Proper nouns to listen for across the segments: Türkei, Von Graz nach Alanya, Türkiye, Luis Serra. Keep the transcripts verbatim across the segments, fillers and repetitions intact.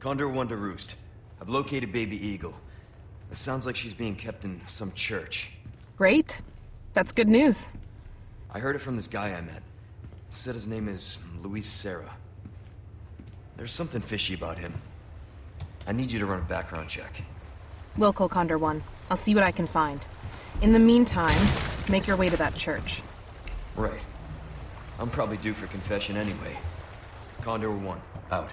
Condor one to roost. I've located Baby Eagle. It sounds like she's being kept in some church. Great. That's good news. I heard it from this guy I met. He said his name is Luis Serra. There's something fishy about him. I need you to run a background check. Will call Condor one. I'll see what I can find. In the meantime, make your way to that church. Right. I'm probably due for confession anyway. Condor one, out.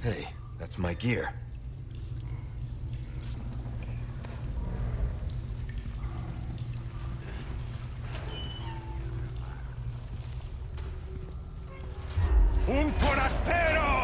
Hey, that's my gear. Un forastero!